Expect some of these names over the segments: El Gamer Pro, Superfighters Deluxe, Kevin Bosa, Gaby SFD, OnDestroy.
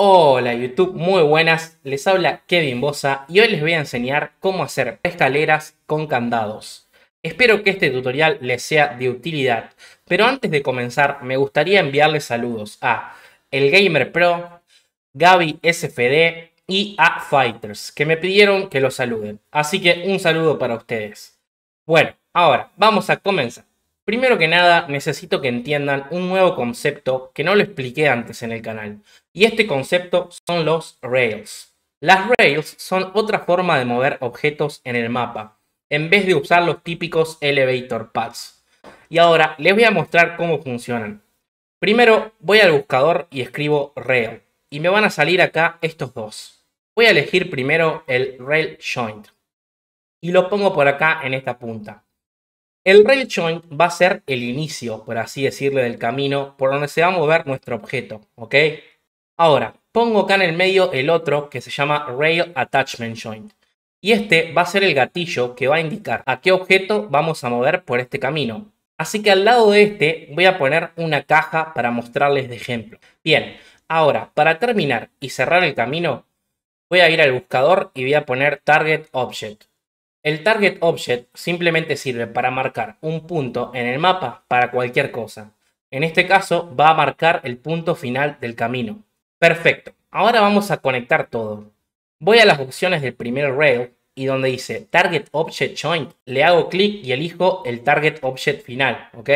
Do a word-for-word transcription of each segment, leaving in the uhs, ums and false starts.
Hola YouTube, muy buenas, les habla Kevin Bosa y hoy les voy a enseñar cómo hacer escaleras con candados. Espero que este tutorial les sea de utilidad, pero antes de comenzar me gustaría enviarles saludos a El Gamer Pro, Gaby S F D y a Fighters, que me pidieron que los saluden, así que un saludo para ustedes. Bueno, ahora vamos a comenzar. Primero que nada, necesito que entiendan un nuevo concepto que no lo expliqué antes en el canal. Y este concepto son los rails. Las rails son otra forma de mover objetos en el mapa, en vez de usar los típicos elevator pads. Y ahora les voy a mostrar cómo funcionan. Primero voy al buscador y escribo rail. Y me van a salir acá estos dos. Voy a elegir primero el rail joint. Y lo pongo por acá en esta punta. El rail joint va a ser el inicio, por así decirlo, del camino por donde se va a mover nuestro objeto, ¿ok? Ahora, pongo acá en el medio el otro que se llama rail attachment joint. Y este va a ser el gatillo que va a indicar a qué objeto vamos a mover por este camino. Así que al lado de este voy a poner una caja para mostrarles de ejemplo. Bien, ahora para terminar y cerrar el camino, voy a ir al buscador y voy a poner target object. El target object simplemente sirve para marcar un punto en el mapa para cualquier cosa. En este caso va a marcar el punto final del camino. Perfecto. Ahora vamos a conectar todo. Voy a las opciones del primer rail y donde dice target object joint le hago clic y elijo el target object final, ¿ok?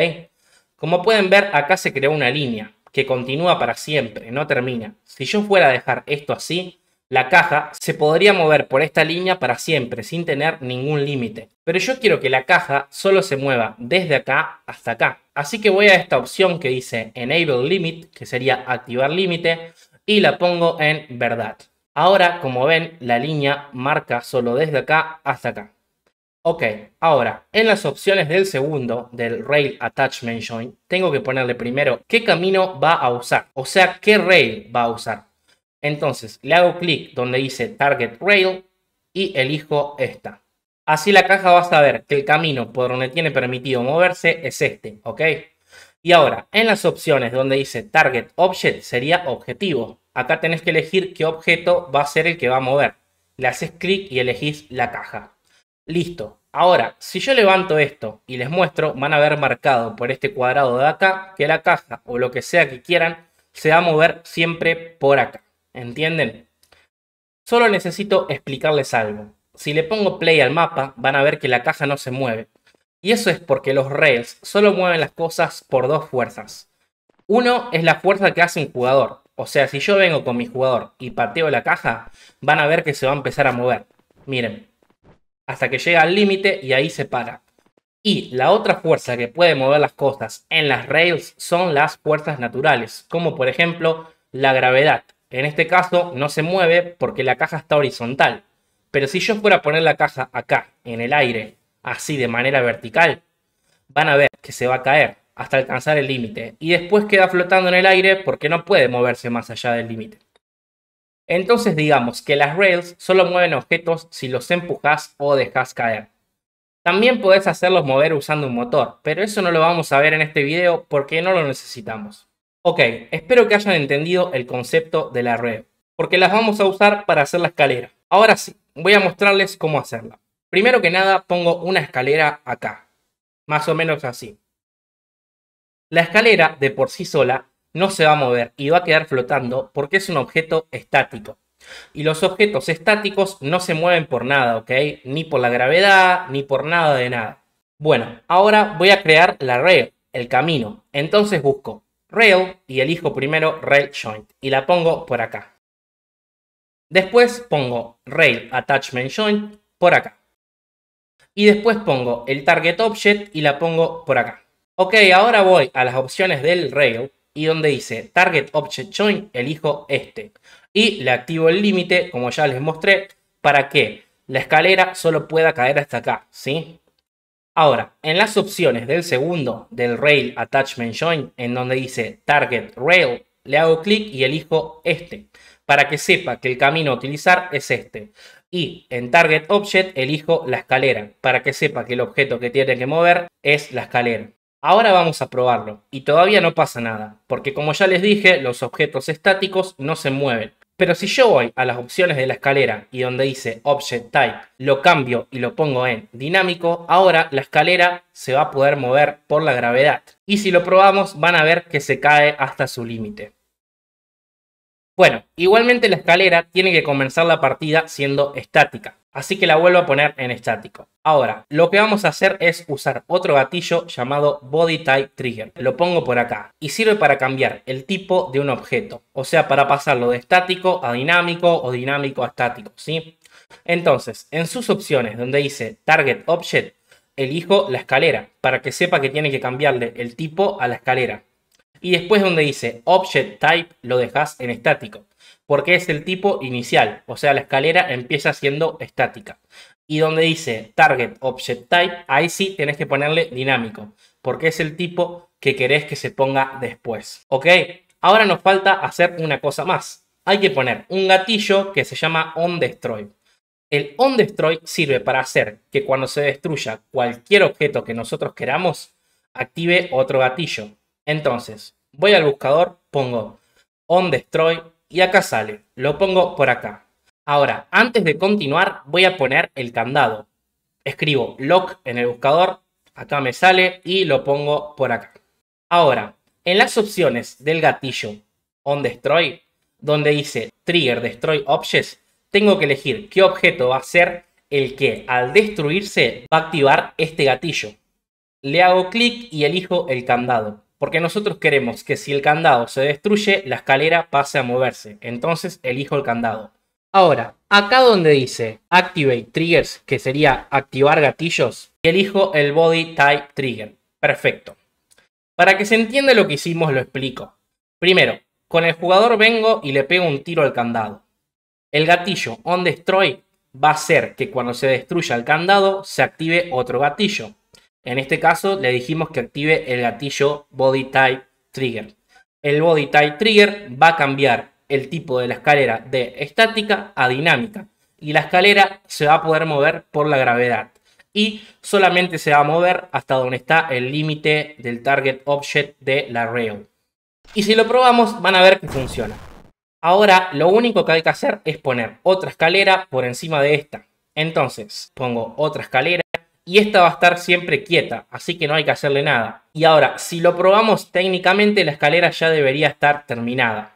Como pueden ver, acá se creó una línea que continúa para siempre, no termina. Si yo fuera a dejar esto así, la caja se podría mover por esta línea para siempre sin tener ningún límite. Pero yo quiero que la caja solo se mueva desde acá hasta acá. Así que voy a esta opción que dice Enable Limit, que sería activar límite, y la pongo en verdad. Ahora, como ven, la línea marca solo desde acá hasta acá. Ok, ahora, en las opciones del segundo, del Rail Attachment Joint, tengo que ponerle primero qué camino va a usar, o sea, qué rail va a usar. Entonces le hago clic donde dice Target Rail y elijo esta. Así la caja va a saber que el camino por donde tiene permitido moverse es este, ¿ok? Y ahora en las opciones donde dice Target Object sería objetivo. Acá tenés que elegir qué objeto va a ser el que va a mover. Le haces clic y elegís la caja. Listo. Ahora, si yo levanto esto y les muestro, van a ver marcado por este cuadrado de acá que la caja o lo que sea que quieran se va a mover siempre por acá. ¿Entienden? Solo necesito explicarles algo. Si le pongo play al mapa, van a ver que la caja no se mueve. Y eso es porque los rails solo mueven las cosas por dos fuerzas. Uno es la fuerza que hace un jugador. O sea, si yo vengo con mi jugador y pateo la caja, van a ver que se va a empezar a mover. Miren. Hasta que llega al límite y ahí se para. Y la otra fuerza que puede mover las cosas en las rails son las fuerzas naturales. Como por ejemplo, la gravedad. En este caso no se mueve porque la caja está horizontal. Pero si yo fuera a poner la caja acá, en el aire, así de manera vertical, van a ver que se va a caer hasta alcanzar el límite. Y después queda flotando en el aire porque no puede moverse más allá del límite. Entonces digamos que las rails solo mueven objetos si los empujas o dejas caer. También podés hacerlos mover usando un motor, pero eso no lo vamos a ver en este video porque no lo necesitamos. Ok, espero que hayan entendido el concepto de la rail, porque las vamos a usar para hacer la escalera. Ahora sí, voy a mostrarles cómo hacerla. Primero que nada pongo una escalera acá, más o menos así. La escalera de por sí sola no se va a mover y va a quedar flotando porque es un objeto estático. Y los objetos estáticos no se mueven por nada, ¿ok? Ni por la gravedad, ni por nada de nada. Bueno, ahora voy a crear la rail, el camino. Entonces busco Rail y elijo primero Rail Joint y la pongo por acá. Después pongo Rail Attachment Joint por acá. Y después pongo el Target Object y la pongo por acá. Ok, ahora voy a las opciones del Rail y donde dice Target Object Joint elijo este. Y le activo el límite, como ya les mostré, para que la escalera solo pueda caer hasta acá, ¿sí? Ahora, en las opciones del segundo, del Rail Attachment Joint, en donde dice Target Rail, le hago clic y elijo este, para que sepa que el camino a utilizar es este. Y en Target Object elijo la escalera, para que sepa que el objeto que tiene que mover es la escalera. Ahora vamos a probarlo y todavía no pasa nada, porque como ya les dije, los objetos estáticos no se mueven. Pero si yo voy a las opciones de la escalera y donde dice Object Type, lo cambio y lo pongo en dinámico, ahora la escalera se va a poder mover por la gravedad. Y si lo probamos van a ver que se cae hasta su límite. Bueno, igualmente la escalera tiene que comenzar la partida siendo estática, así que la vuelvo a poner en estático. Ahora, lo que vamos a hacer es usar otro gatillo llamado Body Type Trigger. Lo pongo por acá y sirve para cambiar el tipo de un objeto, o sea, para pasarlo de estático a dinámico o dinámico a estático, ¿sí? Entonces, en sus opciones donde dice Target Object, elijo la escalera para que sepa que tiene que cambiarle el tipo a la escalera. Y después donde dice Object Type lo dejas en estático, porque es el tipo inicial, o sea la escalera empieza siendo estática. Y donde dice Target Object Type, ahí sí tenés que ponerle dinámico, porque es el tipo que querés que se ponga después. Ok, ahora nos falta hacer una cosa más. Hay que poner un gatillo que se llama OnDestroy. El OnDestroy sirve para hacer que cuando se destruya cualquier objeto que nosotros queramos, active otro gatillo. Entonces, voy al buscador, pongo OnDestroy y acá sale, lo pongo por acá. Ahora, antes de continuar voy a poner el candado. Escribo lock en el buscador, acá me sale y lo pongo por acá. Ahora, en las opciones del gatillo OnDestroy, donde dice Trigger Destroy Objects, tengo que elegir qué objeto va a ser el que al destruirse va a activar este gatillo. Le hago clic y elijo el candado, porque nosotros queremos que si el candado se destruye, la escalera pase a moverse. Entonces elijo el candado. Ahora, acá donde dice Activate Triggers, que sería activar gatillos, elijo el Body Type Trigger. Perfecto. Para que se entienda lo que hicimos, lo explico. Primero, con el jugador vengo y le pego un tiro al candado. El gatillo OnDestroy va a hacer que cuando se destruya el candado, se active otro gatillo. En este caso le dijimos que active el gatillo Body Type Trigger. El Body Type Trigger va a cambiar el tipo de la escalera de estática a dinámica. Y la escalera se va a poder mover por la gravedad. Y solamente se va a mover hasta donde está el límite del Target Object de la Rail. Y si lo probamos van a ver que funciona. Ahora lo único que hay que hacer es poner otra escalera por encima de esta. Entonces pongo otra escalera. Y esta va a estar siempre quieta, así que no hay que hacerle nada. Y ahora, si lo probamos técnicamente, la escalera ya debería estar terminada.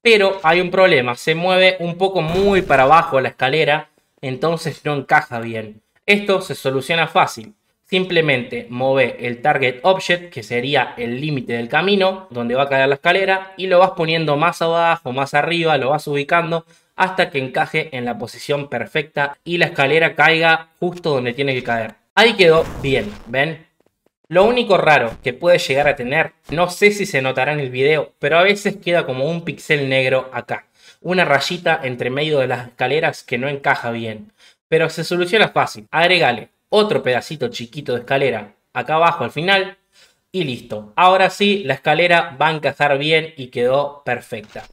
Pero hay un problema, se mueve un poco muy para abajo la escalera, entonces no encaja bien. Esto se soluciona fácil. Simplemente mueve el Target Object, que sería el límite del camino, donde va a caer la escalera, y lo vas poniendo más abajo, más arriba, lo vas ubicando, hasta que encaje en la posición perfecta y la escalera caiga justo donde tiene que caer. Ahí quedó bien, ¿ven? Lo único raro que puede llegar a tener, no sé si se notará en el video, pero a veces queda como un pixel negro acá. Una rayita entre medio de las escaleras que no encaja bien. Pero se soluciona fácil. Agregale otro pedacito chiquito de escalera acá abajo al final y listo. Ahora sí, la escalera va a encajar bien y quedó perfecta.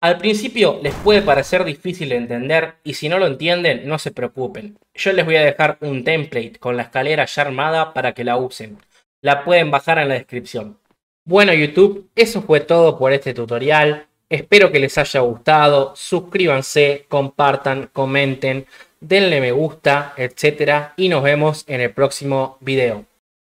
Al principio les puede parecer difícil de entender y si no lo entienden no se preocupen. Yo les voy a dejar un template con la escalera ya armada para que la usen. La pueden bajar en la descripción. Bueno YouTube, eso fue todo por este tutorial. Espero que les haya gustado. Suscríbanse, compartan, comenten, denle me gusta, etcétera. Y nos vemos en el próximo video.